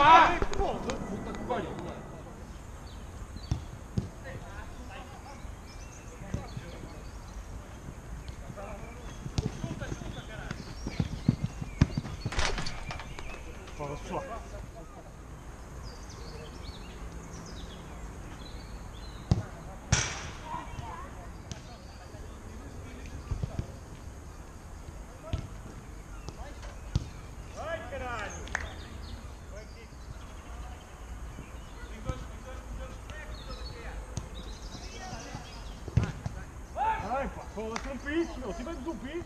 lá! Puta que pariu, mano. Fala sua. Pô, você não piste, meu. Você vai desubir.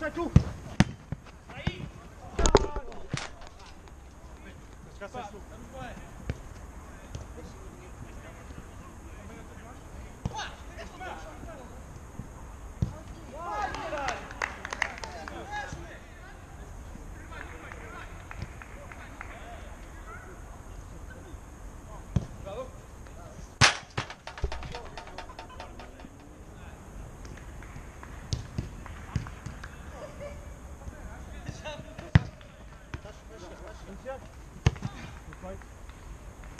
Sai tu! Aí! Descansa tu! Segui! Vai! Volta!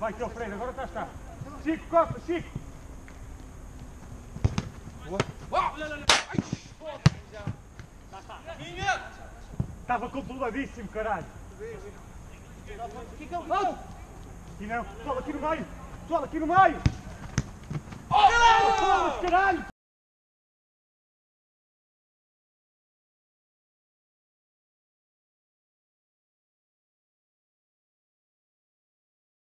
Vai, teu Fred, agora estás cá! Chico, corta! Chico! Boa! Estava controladíssimo, caralho! O que é que ele faz? Aqui não! Pessoal, aqui no meio! Caralho!